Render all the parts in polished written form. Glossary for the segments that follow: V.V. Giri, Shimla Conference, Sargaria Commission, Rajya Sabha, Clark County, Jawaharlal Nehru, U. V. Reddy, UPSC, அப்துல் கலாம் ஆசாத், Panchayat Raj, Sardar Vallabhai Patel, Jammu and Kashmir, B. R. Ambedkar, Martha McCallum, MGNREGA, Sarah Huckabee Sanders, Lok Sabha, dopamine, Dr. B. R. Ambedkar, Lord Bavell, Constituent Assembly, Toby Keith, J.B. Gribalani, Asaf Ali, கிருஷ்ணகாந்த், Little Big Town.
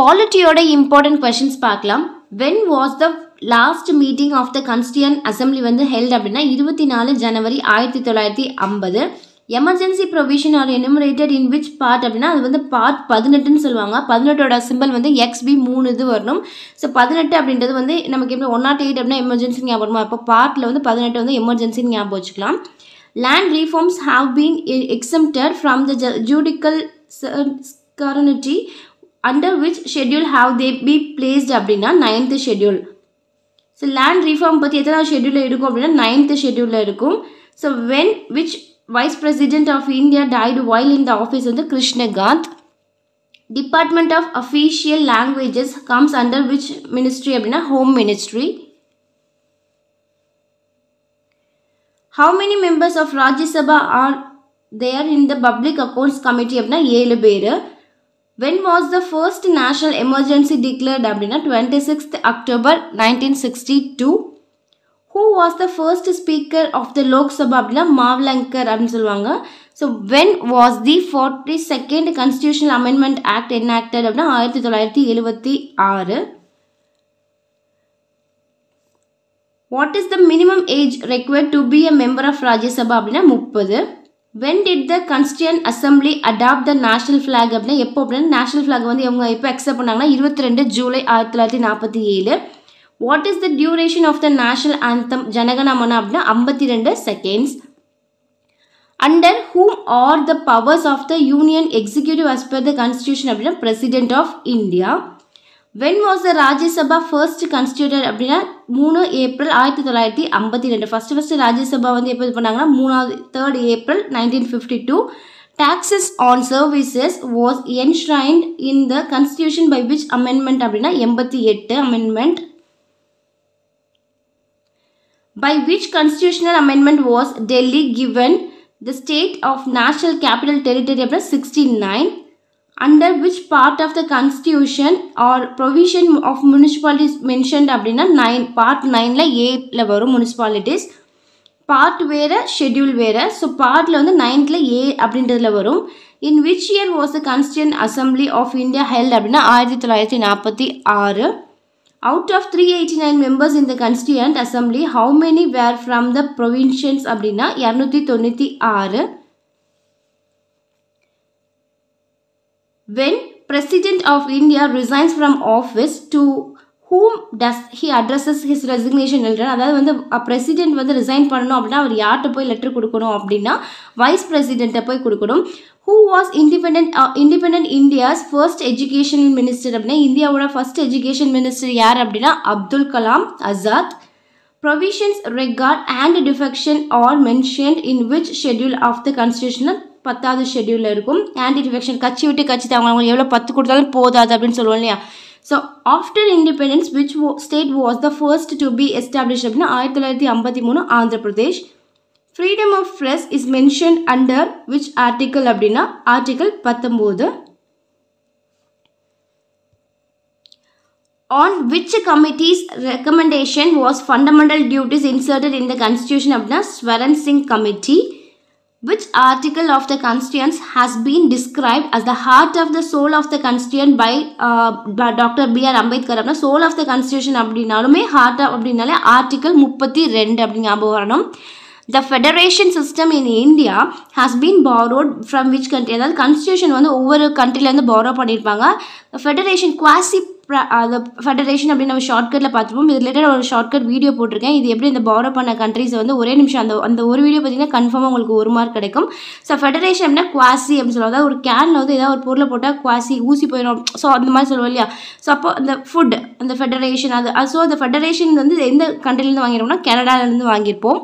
பாலிட்டியோட important questions பார்க்கலாம். When was the last meeting of the constituent assembly வந்து held அப்படின்னா 24 January 1950. Emergency provision are enumerated in which part அப்படின்னா அது வந்து part 18ன்னு சொல்லுவாங்க. 18ஓட சிம்பிள் வந்து XB 3 இது வரணும். ஸோ 18 அப்படின்றது வந்து நமக்கு எப்படி 108 அப்படின்னா எமர்ஜென்சி ஞாபகம் வருமா, அப்போ பார்ட்டில் வந்து 18 வந்து எமர்ஜென்சின்னு ஞாபகம் வச்சுக்கலாம். Land reforms have been exempted from the judicial scrutiny under which schedule have they be placed அப்படின்னா 9th schedule. So land reform பற்றி எத்தனாவது schedule இருக்கும் அப்படின்னா 9th schedule இருக்கும். So when which vice president of India died while in the office வந்து கிருஷ்ணகாந்த். Department of Official Languages comes under which ministry அப்படின்னா home ministry. How many members of Rajya Sabha are there in the Public Accounts Committee அப்படின்னா 7 பேர். When was the first national emergency declared அப்படின்னா 26th October 1962. Who was the first speaker of the Lok Sabha அப்படின்னா மாவ்லங்கர் அப்படின்னு சொல்லுவாங்க. So when was the 42nd Constitutional Amendment Act enacted அப்படின்னா 1976. What is the minimum age required to be a member of Rajya Sabha அப்படின்னா 30. When did the Constituent Assembly adopt the national flag அப்படின்னா எப்போ அப்படின்னா national flag வந்து இவங்க எப்போ accept பண்ணாங்கன்னா 22 July 1947. What is the duration of the national anthem Jana Gana Mana அப்படின்னா 52 seconds. Under whom are the powers of the Union Executive as per the Constitution அப்படின்னா President of India. When was the Rajya Sabha first constituted அப்படின்னா 3 April 1952. First Rajya Sabha வந்து எப்போ பண்ணாங்கன்னா 3rd April 1952. Taxes on services was enshrined in the Constitution by which amendment அப்படின்னா 88 amendment. By which constitutional amendment was Delhi given the state of national capital territory அப்படின்னா 69. Under which part of the Constitution or provision of municipalities mentioned அப்படின்னா 9 part 9ல 8ல வரும் municipalities. Part வேற schedule வேற. So partல வந்து 9ல 8 அப்படின்றதுல வரும். In which year was the Constituent Assembly of India held அப்படின்னா 1946. Out of 389 members in the Constituent Assembly, how many were from the provinces அப்படின்னா 296. When President of India resigns from office, to whom does he addresses his resignation letter? அதாவது வந்து president வந்து resign பண்ணணும் அப்படின்னா அவர் யார்கிட்ட போய் letter கொடுக்கணும் அப்படின்னா வைஸ் பிரசிடென்ட்டை போய் கொடுக்கணும். Who was independent India's first education minister அப்படின்னா இந்தியாவோட ஃபர்ஸ்ட் எஜுகேஷன் மினிஸ்டர் யார் அப்படின்னா அப்துல் கலாம் ஆசாத். Provisions regard and defection are mentioned in which schedule of the constitutional 10th schedule இருக்கும். ஆன்டி டிஃபெக்ஷன் கட்சி விட்டு கட்சி தாங்க எவ்வளோ 10 கொடுத்தாலும் போதாது அப்படின்னு சொல்லுவோம் இல்லையா. So after independence which state was the first to be establish அப்படின்னா 1953 Andhra Pradesh. Freedom of press is mention under which article அப்படின்னா article 19. On which committee's recommendation was fundamental duties inserted in the Constitution அப்படின்னா Swaran Singh committee. Which article of the Constitution has been described as the heart of the soul of the Constitution by Dr. B. R. Ambedkar அப்படின்னா soul of the Constitution அப்படின்னாலுமே heart அப்படின்னாலே article 32 அப்படிங்க ஞாபகம் வரணும். The federation system in India has been borrowed from which country? அதாவது constitution வந்து ஒவ்வொரு கண்ட்ரிலேருந்து பாரோ பண்ணியிருப்பாங்க. ஃபெடரேஷன் குவாசி ஃபெடரேஷன் அப்படின்னு நம்ம ஷார்ட்கட்டில் பார்த்துருப்போம். இது ரிலேட்டட் ஒரு ஷார்ட்கட் வீடியோ போட்டிருக்கேன். இது எப்படி இந்த பாரோ பண்ண கண்ட்ரிஸை வந்து ஒரே நிமிஷம் அந்த ஒரு வீடியோ பார்த்தீங்கன்னா கன்ஃபார்மாக உங்களுக்கு 1 மார்க் கிடைக்கும். ஸோ ஃபெடரேஷன் அப்படின்னா குவாசி அப்படின்னு சொல்லுவோம். அதாவது ஒரு கேனில் வந்து ஏதாவது ஒரு பொருளை போட்டால் குவாசி ஊசி போயிடும். ஸோ அந்த மாதிரி சொல்லுவோம் இல்லையா. ஸோ அப்போ அந்த ஃபுட் அந்த ஃபெடரேஷன் அது ஸோ அந்த ஃபெடரேஷன் வந்து எந்த கண்ட்ரிலேருந்து வாங்கியிருப்போம்னா கனடாலேருந்து வாங்கியிருப்போம்.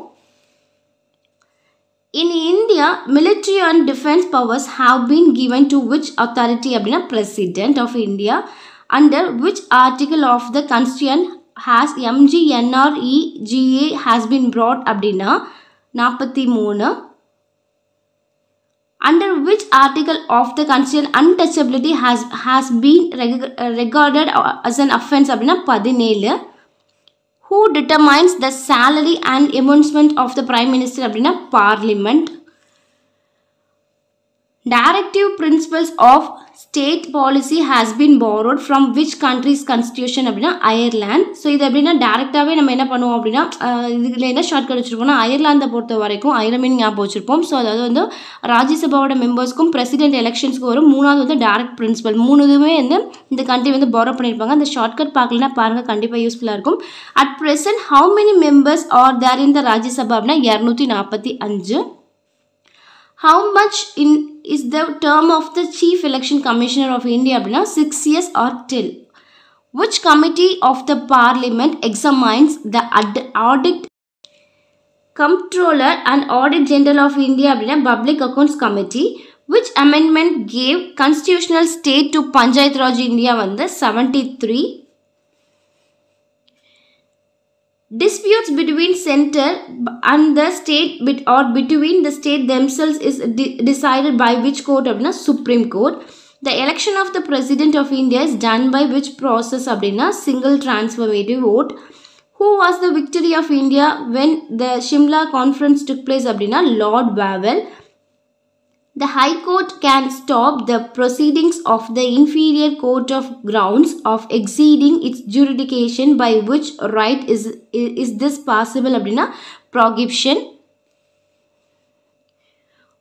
In India, military and defense powers have been given to which authority அப்படின்னா President of India. Under which article of the Constitution has MGNREGA has been brought அப்படின்னா 43. Under which article of the Constitution untouchability has been regarded as an offense அப்படின்னா 17. Who determines the salary and emoluments of the Prime Minister அப்படின்னா Parliament. Directive principles of state policy has been borrowed from which country's constitution? Ireland. So, this is direct away. Ireland. So, the Rajya Sabha members president elections direct principle. The country borrow the shortcut useful. At present, how many members are there in the Rajya Sabha? How much is the term of the Chief Election Commissioner of India? 6 years or till. Which committee of the Parliament examines the Audit Comptroller and Audit General of India? Public Accounts Committee. Which amendment gave constitutional state to Panchayat Raj India? 73. Disputes between centre and the state or between the state themselves is decided by which court? Supreme Court. The election of the President of India is done by which process? Single transformative vote. Who was the victory of India when the Shimla Conference took place? Lord Bavell. The High Court can stop the proceedings of the inferior court of grounds of exceeding its jurisdiction by which right is this possible? Prohibition.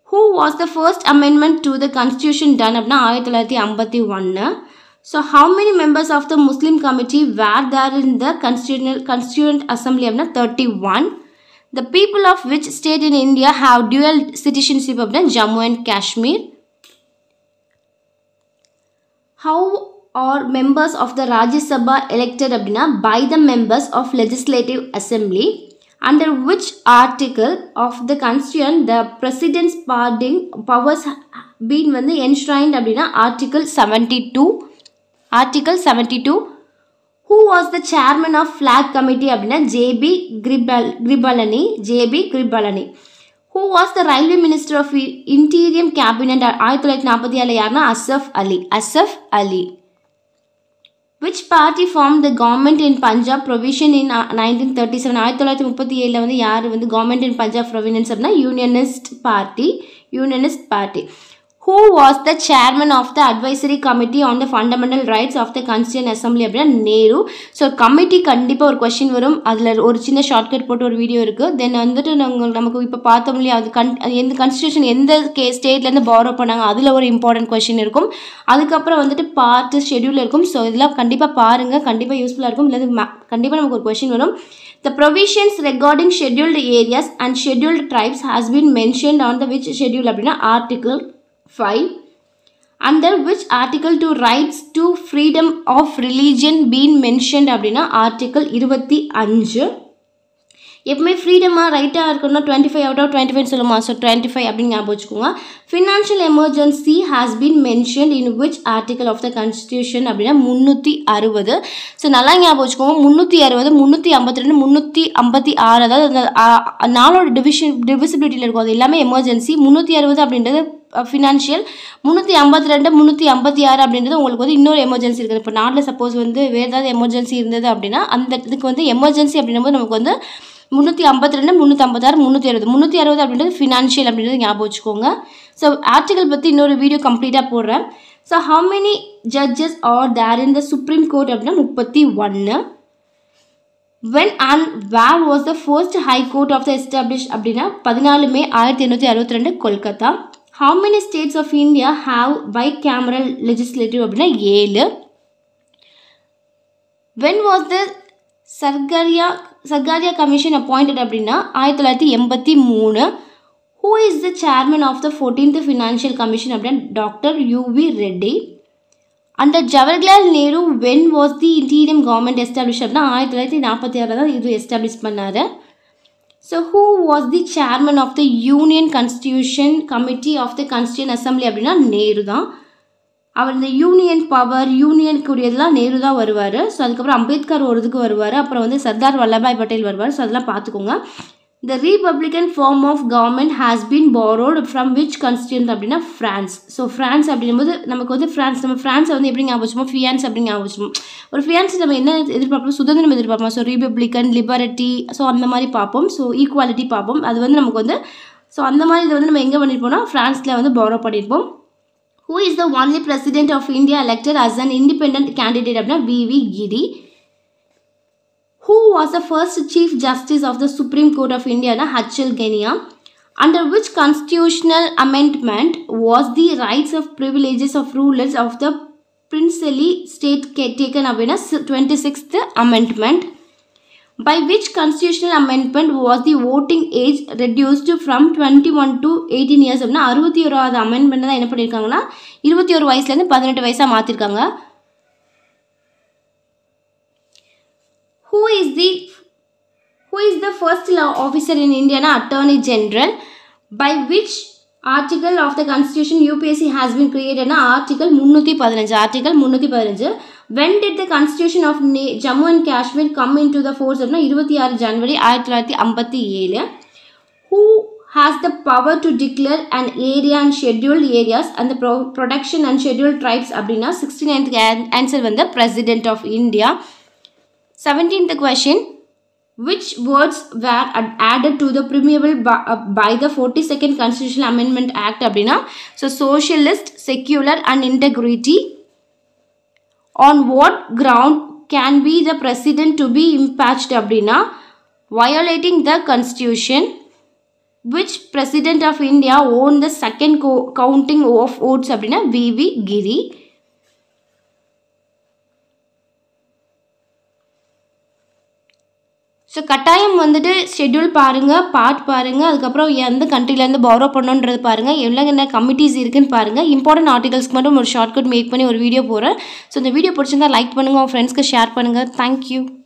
Who was the first amendment to the constitution done? 1951. So, how many members of the Muslim committee were there in the Constituent Assembly? 31. The people of which state in India have dual citizenship? Jammu and Kashmir. How are members of the Rajya Sabha elected? By the members of Legislative Assembly. Under which article of the Constitution the President's powers been enshrined? Article 72. Article 72. Who was the chairman of flag committee? J.B. Gribalani. Who was the railway minister of interior cabinet? Asaf Ali. Which party formed the government in Punjab provision in 1937? Government in Punjab province? Unionist Party. Who was the chairman of the advisory committee on the fundamental rights of the Constituent Assembly? Nehru. So, committee kandipa or question varum. Adler or chinna shortcut photo or video irukku. Then andhata namakku ipa paathamliya adu constitution endha state la borrow pannanga adula or important question irukum. Adukappra vandhata part schedule irukum. So, idhula kandipa paarenga kandipa useful irukum. Illadhu kandipa namakku or question varum. The provisions regarding scheduled areas and scheduled tribes has been mentioned on the which schedule? Article 5. Under which article to rights to freedom of religion been mentioned? Article 25. If freedom or right 25 out of 25 soloma, so 25 financial emergency has been mentioned in which article of the constitution? 360. So nalla nyabochukonga 360 352 356 division divisibility la irukum ellame emergency 360 abindrathu financial 352 356 அப்படிங்கிறது உங்களுக்கு இன்னொரு emergency இருக்குது. இப்போ நாட்டில் suppose வேறு ஏதாவது emergency இருந்தது அப்படின்னா அந்த இதுக்கு எமர்ஜென்சி அப்படிங்கும்போது நமக்கு 352 356 360 அப்படின்றது ஃபினான்ஷியல் அப்படின்றது ஞாபகம் வச்சுக்கோங்க. ஸோ ஆர்டிகல் பற்றி இன்னொரு வீடியோ கம்ப்ளீட்டாக போடுறேன். So how many judges are there in the Supreme Court? அப்படின்னா 31. When and where was the first high court of the established? அப்படின்னா 14 May 1862 Kolkata. How many states of India have bicameral legislative? 7. When was the Sargaria Commission appointed? 1983. Who is the chairman of the 14th Financial Commission? Dr. U. V. Reddy. Under Jawaharlal Nehru, when was the interim government established? 1946 established. So, who was the chairman of the Union Constitution Committee of the Constituent Assembly? Nehru da. The union power, union kuriyadla Nehru da varuvaru. So, adukapra Ambedkar orudukku varuvaru. Apra Sardar Vallabhai Patel varuvaru. So, adala paathukonga. The republican form of government has been borrowed from which constituent? France. So, France abdinumbodu namakku France eppadi nyabochuma fiance abdin nyabochuma or fiance nama enna edirpaapom sudhanam edirpaapom so republican liberty so andha mari paapom so equality paapom adu namakku So, we have France borrow. Who is the only president of India elected as an independent candidate? V.V. Giri. Who was the first Chief Justice of the Supreme Court of India? Hachal Genia. Under which constitutional amendment was the rights of privileges of rulers of the princely state taken up in a 26th amendment? By which constitutional amendment was the voting age reduced from 21 to 18 years? Now, 61st amendment is what we have done. 21 to 18 years. Who is the first law officer in India? Attorney General. By which article of the Constitution UPSC has been created? Article 315. Article 315. When did the Constitution of Jammu and Kashmir come into the force? 26 January 1957. Who has the power to declare an area and scheduled areas and the protection and scheduled tribes? 69th answer when the President of India. 17th question. Which words were added to the preamble by the 42nd Constitutional Amendment Act? So, socialist, secular and integrity. On what ground can be the president to be impeached? Violating the constitution. Which president of India won the second counting of votes? V.V. Giri. So, Katayam vandute schedule parunga, part parunga, adukapra endha country la irundhu borrow pannonradhu parunga, evlanga committees irukku parunga, important articles ku mattum or shortcut make panni or video pora. So, indha video pidichirundha like pannunga, friends ku share pannunga. Thank you.